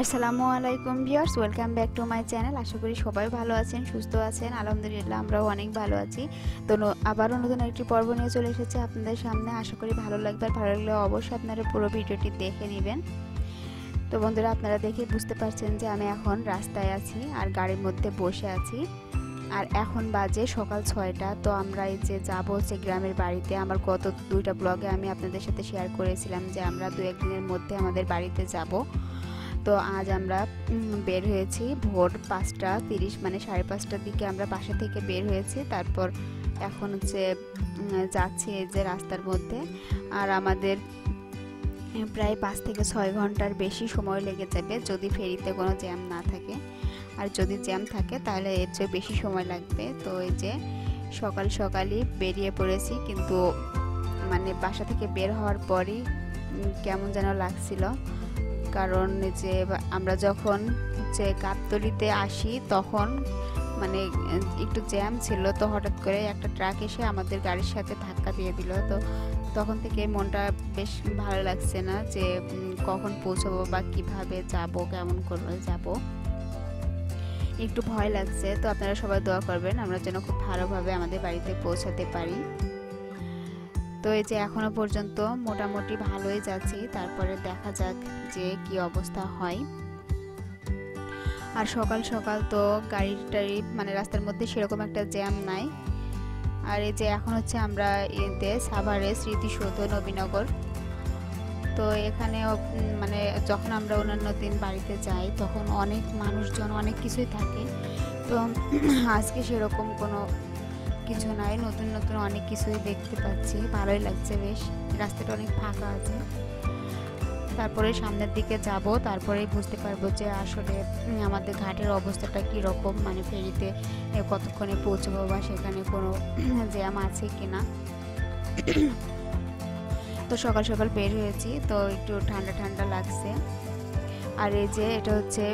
আসসালামু আলাইকুম viewers, welcome back to my channel. আশা করি সবাই ভালো আছেন, সুস্থ আছেন। আলহামদুলিল্লাহ আমরাও অনেক ভালো আছি। তো আবারও নতুন একটি পর্ব নিয়ে চলে এসেছি আপনাদের সামনে। আশা করি ভালো লাগবে, আর ভালো লাগলে অবশ্যই আপনারা পুরো ভিডিওটি দেখে নেবেন। তো বন্ধুরা, আপনারা দেখে বুঝতে পারছেন যে আমি এখন রাস্তায় আছি আর গাড়ির মধ্যে বসে আছি। আর এখন বাজে সকাল 6টা। তো আমরা এই যে যাব হচ্ছে গ্রামের বাড়িতে। আমার গত 2টা ব্লগে আমি আপনাদের সাথে শেয়ার করেছিলাম যে আমরা 2-1 দিনের মধ্যে আমাদের বাড়িতে যাব। তো আজ আমরা বের হয়েছি ভোর 5:30, মানে 5:30টার দিকে আমরা বাসা থেকে বের হয়েছি। তারপর এখন হচ্ছে যাচ্ছি এই যে রাস্তার মধ্যে। আর আমাদের প্রায় 5 থেকে 6 ঘন্টার বেশি সময় লেগে যাবে যদি ফেরিতে কোনো জ্যাম না থাকে। আর যদি জ্যাম থাকে তাহলে এর চেয়ে বেশি সময় লাগবে। তো এই যে সকাল সকালই বেরিয়ে পড়েছি, কিন্তু মানে বাসা থেকে বের হওয়ার পরই কেমন যেন লাগছিল। কারণ যে আমরা যখন হচ্ছে গাবতলিতে আসি তখন মানে একটু জ্যাম ছিল। তো হঠাৎ করে একটা ট্রাক এসে আমাদের গাড়ির সাথে ধাক্কা দিয়ে দিল। তো তখন থেকে মনটা বেশ ভালো লাগছে না যে কখন পৌঁছবো বা কিভাবে যাব, কেমন করে যাব, একটু ভয় লাগছে। তো আপনারা সবাই দোয়া করবেন আমরা যেন খুব ভালোভাবে আমাদের বাড়িতে পৌঁছাতে পারি। তো এই যে এখনও পর্যন্ত মোটামুটি ভালোই যাচ্ছি, তারপরে দেখা যাক যে কি অবস্থা হয়। আর সকাল সকাল তো গাড়িটারি মানে রাস্তার মধ্যে সেরকম একটা জ্যাম নাই। আর এই যে এখন হচ্ছে আমরা এতে সাভারের স্মৃতিসৌধ নবীনগর। তো এখানে মানে যখন আমরা অন্যান্য দিন বাড়িতে যাই তখন অনেক মানুষজন, অনেক কিছুই থাকে। তো আজকে সেরকম কোনো কিছু নাই, নতুন নতুন অনেক কিছুই দেখতে পাচ্ছি, ভালোই লাগছে বেশ। রাস্তাটা অনেক ফাঁকা আছে। তারপরে সামনের দিকে যাব, তারপরেই বুঝতে পারবো যে আসলে আমাদের ঘাটের অবস্থাটা কীরকম, মানে ফেরিতে কতক্ষণে পৌঁছবো বা সেখানে কোনো জ্যাম আছে কি না। তো সকাল সকাল বের হয়েছি, তো একটু ঠান্ডা ঠান্ডা লাগছে। আর এই যে এটা হচ্ছে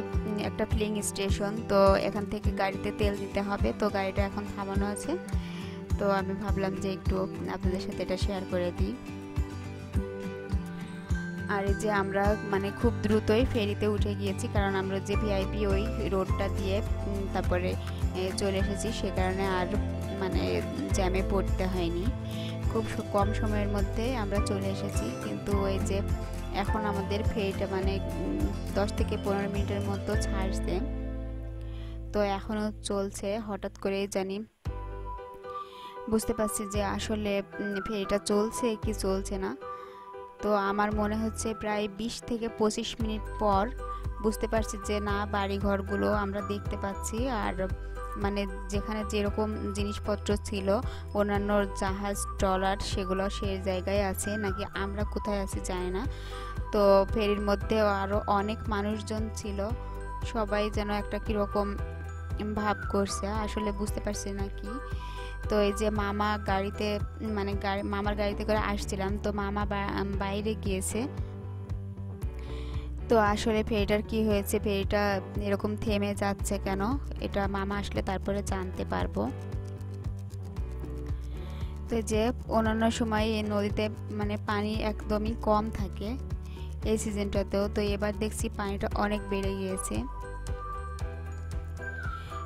একটা ফিলিং স্টেশন। তো এখান থেকে গাড়িতে তেল দিতে হবে। তো গাড়িটা এখন থামানো আছে। তো আমি ভাবলাম যে একটু আপনাদের সাথে এটা শেয়ার করে দিই। আর এই যে আমরা মানে খুব দ্রুতই ফেরিতে উঠে গিয়েছি, কারণ আমরা যে ভিআইপি ওই রোডটা দিয়ে তারপরে চলে এসেছি, সে কারণে আর মানে জ্যামে পড়তে হয়নি। খুব কম সময়ের মধ্যে আমরা চলে এসেছি। কিন্তু ওই যে এখন আমাদের ফেরিটা মানে 10 থেকে 15 মিনিটের মতো ছাড়ছে। তো এখনও চলছে। হঠাৎ করে জানি বুঝতে পারছি যে আসলে ফেরিটা চলছে কি চলছে না। তো আমার মনে হচ্ছে প্রায় 20 থেকে 25 মিনিট পর বুঝতে পারছি যে না, বাড়িঘরগুলো আমরা দেখতে পাচ্ছি। আর মানে যেখানে যেরকম জিনিসপত্র ছিল অন্যান্য জাহাজ ট্রলার সেগুলো সেই জায়গায় আছে, নাকি আমরা কোথায় আছি জানি না। তো ফেরির মধ্যে আরও অনেক মানুষজন ছিল, সবাই যেন একটা কীরকম ভাব করছে, আসলে বুঝতে পারছি না কি। তো এই যে মামা গাড়িতে মানে মামার গাড়িতে করে আসছিলাম, তো মামা বাইরে গিয়েছে। তো আসলে ফেরিটার কি হয়েছে, ফেরিটা এরকম থেমে যাচ্ছে কেন, এটা মামা আসলে তারপরে জানতে পারবো। তো যে অন্যান্য সময় এই নদীতে মানে পানি একদমই কম থাকে এই সিজনটাতেও, তো এবার দেখছি পানিটা অনেক বেড়ে গিয়েছে।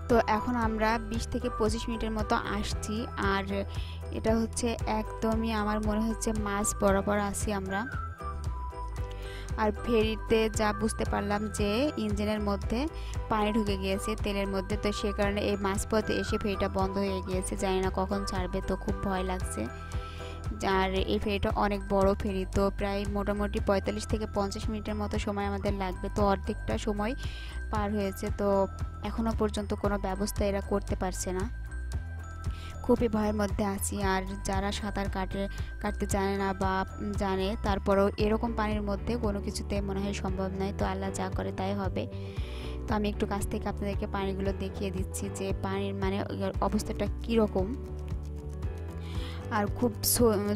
তো এখন আমরা 20 থেকে 25 মিনিটের মতো আসছি। আর এটা হচ্ছে একদমই আমার মনে হচ্ছে মাছ বরাবর আছি আমরা। আর ফেরিতে যা বুঝতে পারলাম যে ইঞ্জিনের মধ্যে পানি ঢুকে গিয়েছে তেলের মধ্যে। তো সে কারণে এই মাঝপথে এসে ফেরিটা বন্ধ হয়ে গিয়েছে, জানি না কখন ছাড়বে। তো খুব ভয় লাগছে। আর এই ফেরিটা অনেক বড় ফেরি। তো প্রায় মোটামুটি 45 থেকে 50 মিনিটের মতো সময় আমাদের লাগবে। তো অর্ধেকটা সময় পার হয়েছে। তো এখনও পর্যন্ত কোনো ব্যবস্থা এরা করতে পারছে না, খুবই ভয়ের মধ্যে আছি। আর যারা সাঁতার কাটতে জানে না বা জানে, তারপরেও এরকম পানির মধ্যে কোনো কিছুতে মনে হয় সম্ভব নয়। তো আল্লাহ যা করে তাই হবে। তো আমি একটু কাছ থেকে আপনাদেরকে পানিগুলো দেখিয়ে দিচ্ছি যে পানির মানে অবস্থাটা কীরকম। আর খুব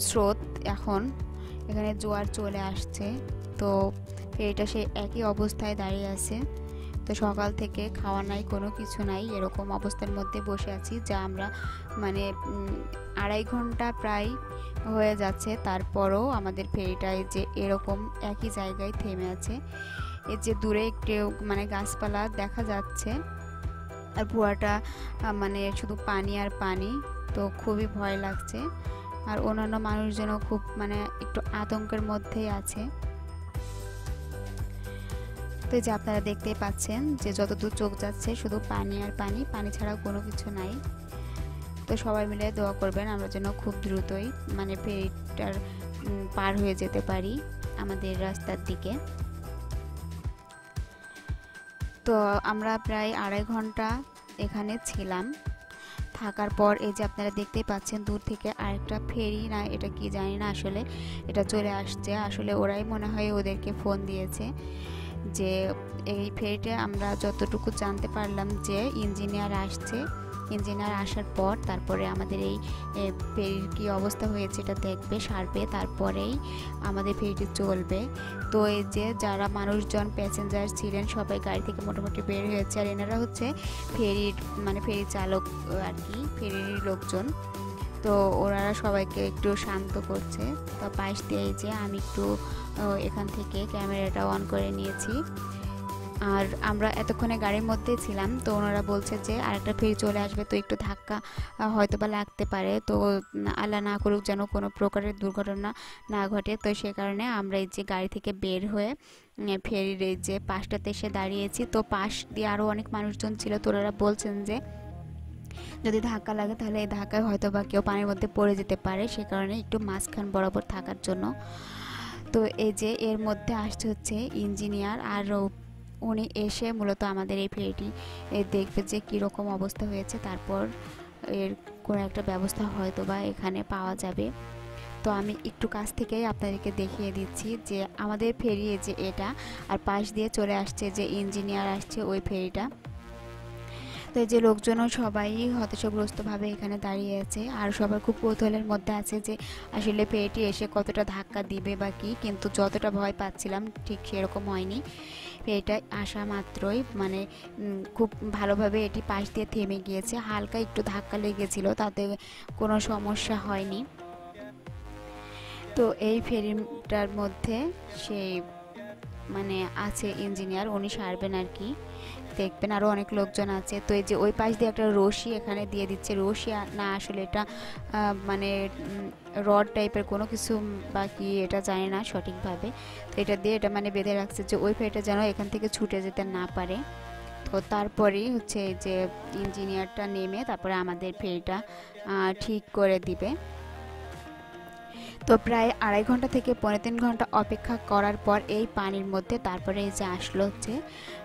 স্রোত, এখন এখানে জোয়ার চলে আসছে। তো এটা সেই একই অবস্থায় দাঁড়িয়ে আছে। তো সকাল থেকে খাওয়া নাই, কোনো কিছু নাই, এরকম অবস্থার মধ্যে বসে আছি। যা আমরা মানে 2.5 ঘন্টা প্রায় হয়ে যাচ্ছে, তারপরও আমাদের ফেরিটায় যে এরকম একই জায়গায় থেমে আছে, दूरे एक माने गाछपाला देखा जाच्छे और पुराटा माने शुधु पानी और पानी तो खूबी भय लागछे और अन्यान्य मानुषजनও खूब माने एकटु आतंकेर मध्येई आछे। तो ये आपनारा देखते ही पाच्छेन जे जतदूर चोख जाच्छे शुधु पानी और पानी पानी छाड़ा कोनो किछु नाई। तो सबाई मिले दोया करबेन आमरा जेन खूब द्रुतई माने फेरिटार पार हये जेते पारी आमादेर रास्तार दिके। तो आमरा प्राय आढ़ाई घंटा एखाने छिलाम थाकार पर ये आपनारा देखते पाच्छेन दूर थेके आरेकटा फेरी ना एटा कि जानि ना आसले एटा चले आसछे। आसले ओराई मने हय ओदेरके फोन दियेछे जे एई फेरीटा आमरा जतटुकु जानते पारलाम जे इंजिनियर आसछे। इंजिनियर आसार पर तारपरे आमादेर एई फेरीर कि अवस्था हयेछे एटा देखबे सारबे तारपरेई आमादेर फेरीटी चलबे। तो एई जे जारा मानुषजन पैसेंजार छिलेन सबाई गाड़ी थेके मोटामुटी बेर हयेछे आर एनारा हच्छे फेरीर माने फेरी चालक आर कि फेरीर लोकजन। तो ओरा सबाइके एकटु शांत करछे। तो पाश दिये जे आमि एकटु एखान थेके क्यामेराटा अन करे नियेछि और आमरा एतक्षणे गाड़ीर मध्येई छिलाम। तो ओनारा बोलछे जे आरेकटा फेरी चले आसबे तो एकटु धक्का हयतोबा लागते पारे तो आल्ला ना करुक जेन कोनो प्रकारेर दुर्घटना ना घटे। तो सेई कारणे आमरा एई जे गाड़ी थेके बेर हये फेरीर एई जे पाशटाते एसे दाड़ियेछि। तो पाश दिये आरो अनेक मानुषजन छिलो। तो ओनारा बोलछेन जे यदि धक्का लागे ताहले एई धक्काय हयतोबा केउ पानिर मধ্যে पड़े जेते पारे सेई कारणे एकटु माछखान बराबर थाकार जोन्नो। तो एई जे एर मধ্যে आसछे हच्छे इंजिनियर आर उनी एसे मूलत आमादेर एई फेरिटी देखबे जे कि रकम अवस्था हयेछे तारपर एर कोनो एकटा व्यवस्था हयतोबा एखाने पावा जाबे। तो आमी एकटु काछ थेकेई आपनादेरके देखिये दिच्छि जे आमादेर फेरी एई जे एटा आर पाश दिये चले आसछे जे इंजिनियर आसछे ओई फेरिटा। तो जे लोकजनও सबाई हताशाग्रस्तভাবে এখানে দাঁড়িয়ে আছে আর সবার খুব কৌতূহলের মধ্যে আছে যে আসলে পেটি এসে কতটা ধাক্কা দিবে বা কি। কিন্তু যতটা ভয় পাচ্ছিলাম ঠিক সেরকম হয়নি। পেটা আসা মাত্রই মানে খুব ভালোভাবে এটি পাশ দিয়ে থেমে গিয়েছে। হালকা একটু ধাক্কা লেগেছিল তাতে কোনো সমস্যা হয়নি। তো এই ফেরিটার মধ্যে সেই মানে আছে ইঞ্জিনিয়ার উনি সারবেন আর কি देखबें और अनेक लोकजन आछे। तो ये ओई पाश दिये एकटा रशि एखाने दिये दिच्छे रशि ना आसले एटा माने रड टाइपेर कोनो किछु बाकी एटा जाने ना सठीकभावे। तो एटा दिये एटा माने बेधे राखछे जे ओई फेटा जेन एखान थेके छुटे जेते ना पारे। तो तारपरेई होच्छे जे इंजिनियरटा नेमे तारपरे आमादेर फेटा ठीक करे दिबे। तो प्राय आढ़ाई घंटा थेके पौने तीन घंटा अपेक्षा करार पर एई पानिर मध्य तारपरे जे आसलो जे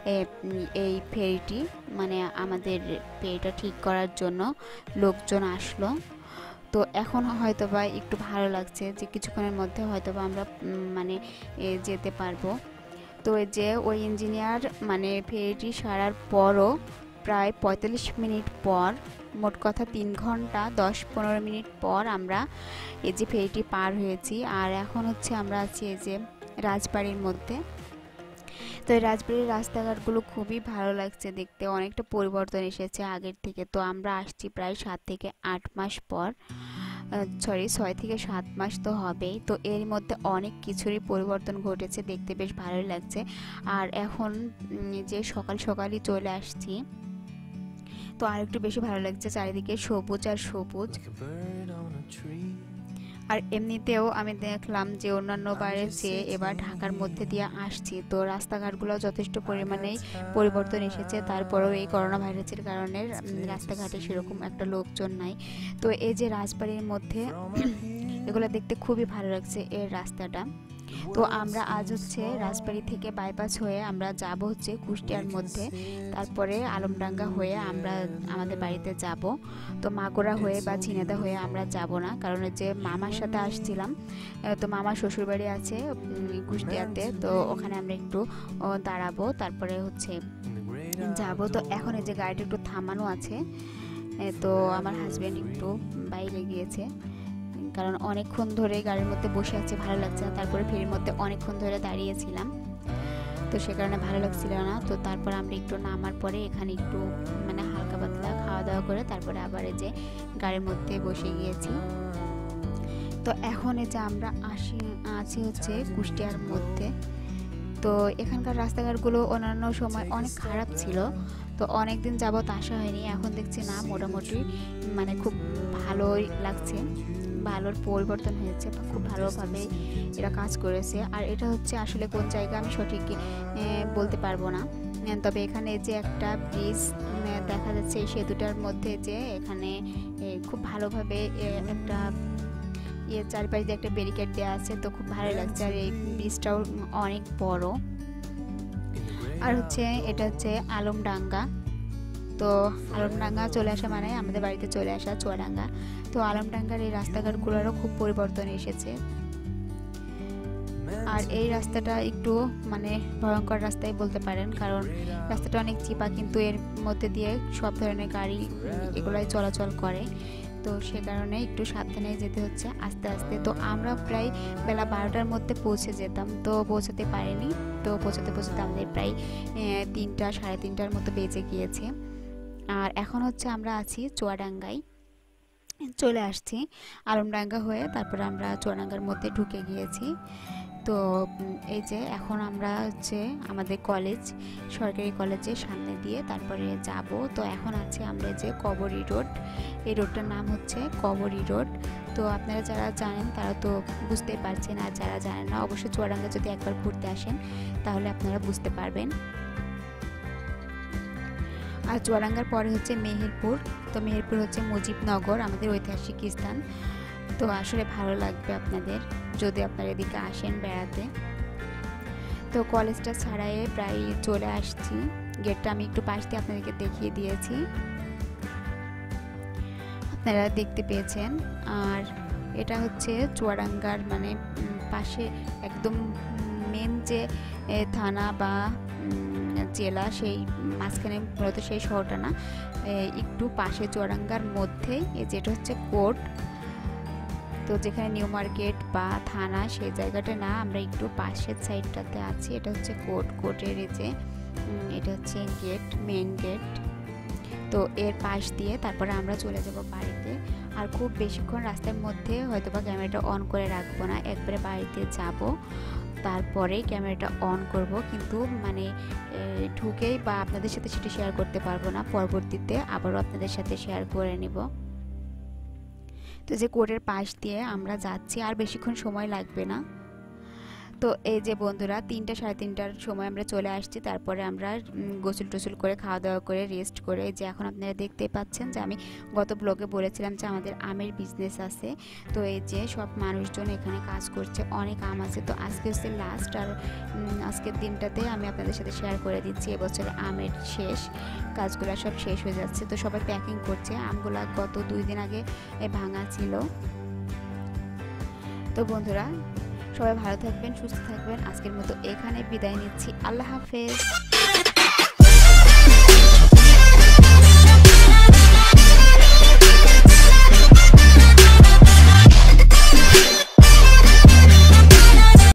एई फेरिटी माने आमादेर फेरिटा ठीक करार जोन्नो लोकजन आसलो। तो एखन हयतोबा एकटु भालो लागछे जे किछुक्षणेर मध्य हयतोबा आमरा माने जेते पारबो। तो जे ओई इंजिनियर माने फेरिटी सारार परो प्राय 45 मिनट पर मोट कथा 3 घंटा 10-15 मिनट पर आमरा ए जे फेरिटी पार हयेछि आर एखन होच्छे आमरा आछि ए जे राजबाड़ीर मध्य। तो राजबाड़ीर रास्ताघाटगुलो खूबई भालो लागछे देखते अनेकटा परिवर्तन एसेछे आगेर थेके। तो आमरा आसछि प्राय 7 থেকে 8 मास पर सरि 6 থেকে 7 मास तो हबेई। तो एर मध्य अनेक किछुरই परिवर्तन घटेছে देखते बेश भालोই লাগছে। আর এখন যে সকাল সকালই চলে আসছি तो আর একটু বেশি ভালো লাগছে চারিদিকে সবুজ আর সবুজ। আর এমনিতেও আমি দেখলাম যে অন্যান্য বাইরে চেয়ে এবার ঢাকার মধ্যে দিয়ে আসছি তো রাস্তাঘাটগুলো যথেষ্ট পরিমাণেই পরিবর্তন এসেছে। তারপরেও এই করোনা ভাইরাসের কারণে রাস্তাঘাটে সেরকম একটা লোকজন নাই। তো এই যে রাজবাড়ির মধ্যে এগুলো দেখতে খুবই ভালো লাগছে এর রাস্তাটা। তো আমরা আজ হচ্ছে রাজবাড়ি থেকে বাইপাস হয়ে আমরা যাব হচ্ছে কুষ্টিয়ার মধ্যে তারপরে আলমডাঙ্গা হয়ে আমরা আমাদের বাড়িতে যাব। তো মাগুরা হয়ে বা ঝিনাইদহ হয়ে আমরা যাব না কারণ যে মামার সাথে আসছিলাম তো মামা শ্বশুরবাড়ি আছে কুষ্টিয়াতে তো ওখানে আমরা একটু দাঁড়াবো তারপরে হচ্ছে যাব। তো এখন এই যে গাড়িটা একটু থামানো আছে তো আমার হাজবেন্ড একটু বাইরে গিয়েছে কারণ অনেকক্ষণ ধরে গাড়ির মধ্যে বসে আছে ভালো লাগছে না। তারপরে ফেরির মধ্যে অনেকক্ষণ ধরে দাঁড়িয়েছিলাম তো সে কারণে ভালো লাগছিল না। তো তারপর আমরা একটু নামার পরে এখানে একটু মানে হালকা পাতলা খাওয়া দাওয়া করে তারপরে আবার এই যে গাড়ির মধ্যে বসে গিয়েছি। তো এখন এই যে আমরা আসি আছি হচ্ছে কুষ্টিয়ার মধ্যে। तो एखानकार रास्ताघाटগুলো অন্যান্য সময় অনেক খারাপ ছিল, তো অনেক দিন যাবত আসা হয়নি। এখন দেখছি না মোটামুটি মানে খুব ভালোই লাগছে, ভালোর পরিবর্তন হয়েছে, খুব ভালোভাবে এরা কাজ করেছে। আর এটা হচ্ছে আসলে কোন জায়গা আমি সঠিক বলতে পারবো না, তবে এখানে যে একটা ব্রিজ দেখা যাচ্ছে এই সেতুটার মধ্যে যে এখানে খুব ভালোভাবে একটা ইয়ে চারপাশ দিয়ে একটা ব্যারিকেড দেওয়া আছে, তো খুব ভালো লাগছে। আর এই ব্রিজটাও অনেক বড়। আর হচ্ছে এটা হচ্ছে আলমডাঙ্গা, তো আলমডাঙ্গা চলে আসা মানে আমাদের বাড়িতে চলে আসা চুয়াডাঙ্গা। তো আলমডাঙ্গার এই রাস্তাঘাটগুলোরও খুব পরিবর্তন এসেছে। আর এই রাস্তাটা একটু মানে ভয়ঙ্কর রাস্তাই বলতে পারেন, কারণ রাস্তাটা অনেক চিপা, কিন্তু এর মধ্যে দিয়ে সব ধরনের গাড়ি এগুলাই চলাচল করে, তো সে কারণে একটু সাবধানে যেতে হচ্ছে আস্তে আস্তে। তো আমরা প্রায় বেলা 12টার মধ্যে পৌঁছে যেতাম, তো পৌঁছাতে পারিনি। তো পৌঁছাতে আমাদের প্রায় 3টা সাড়ে 3টার মতো বেজে গিয়েছে। আর এখন হচ্ছে আমরা আছি চুয়াডাঙ্গায়, চলে আসছি আলমডাঙ্গা হয়ে, তারপরে আমরা চুয়াডাঙ্গার মধ্যে ঢুকে গিয়েছি। তো এই যে এখন আমরা হচ্ছে আমাদের কলেজ, সরকারি কলেজের সামনে দিয়ে তারপরে যাব। তো এখন আছে আমরা যে কবরী রোড, এই রোডটার নাম হচ্ছে কবরী রোড। তো আপনারা যারা জানেন তারা তো বুঝতেই পারছেন, আর যারা জানেন না অবশ্যই চুয়াডাঙ্গা যদি একবার ঘুরতে আসেন তাহলে আপনারা বুঝতে পারবেন। আর চুয়াডাঙ্গার পরে হচ্ছে মেহেরপুর, তো মেহেরপুর হচ্ছে মুজিবনগর, আমাদের ঐতিহাসিক স্থান। তো আসলে ভালো লাগবে আপনাদের যদি আপনারা এদিকে আসেন বেড়াতে। তো কলেজটা ছাড়াই প্রায় চলে আসছি, গেটটা আমি একটু পাশ দিয়ে আপনাদেরকে দেখিয়ে দিয়েছি, আপনারা দেখতে পেয়েছেন। আর এটা হচ্ছে চুয়াডাঙ্গার মানে পাশে একদম মেন যে থানা বা জেলা, সেই মাঝখানে মূলত সেই শহরটা না, একটু পাশে চুয়াডাঙ্গার মধ্যে যেটা হচ্ছে কোর্ট, তো যেখানে নিউ মার্কেট বা থানা সেই জায়গাটা না, আমরা একটু পাশের সাইডটাতে আছি। এটা হচ্ছে কোর্ট, কোর্টের যে এটা হচ্ছে গেট, মেইন গেট। তো এর পাশ দিয়ে তারপরে আমরা চলে যাব বাড়িতে। আর খুব বেশিক্ষণ রাস্তার মধ্যে হয়তোবা ক্যামেরাটা অন করে রাখবো না, একবারে বাড়িতে যাব তারপরে ক্যামেরাটা অন করব, কিন্তু মানে ঢুকেই বা আপনাদের সাথে সেটা শেয়ার করতে পারবো না, পরবর্তীতে আবারও আপনাদের সাথে শেয়ার করে নেব। তো যে কোর্টের পাশ দিয়ে আমরা যাচ্ছি, আর বেশিক্ষণ সময় লাগবে না। তো এই যে বন্ধুরা 3টা সাড়ে 3টার সময় আমরা চলে আসছি, তারপরে আমরা গোসল টোসল করে খাওয়া দাওয়া করে রেস্ট করে যে এখন আপনারা দেখতে পাচ্ছেন যে আমি গত ব্লগে বলেছিলাম যে আমাদের আমের বিজনেস আছে। তো এই যে সব মানুষজন এখানে কাজ করছে, অনেক আম আছে। তো আজকে হচ্ছে লাস্ট, আর আজকের দিনটাতে আমি আপনাদের সাথে শেয়ার করে দিচ্ছি। এবছরে আমের শেষ, কাজগুলো সব শেষ হয়ে যাচ্ছে। তো সবাই প্যাকিং করছে, আমগুলো গত 2 দিন আগে ভাঙা ছিল। তো বন্ধুরা সবাই ভালো থাকবেন, সুস্থ থাকবেন। আজকের মতো এখানে বিদায় নিচ্ছি। আল্লাহ হাফেজ।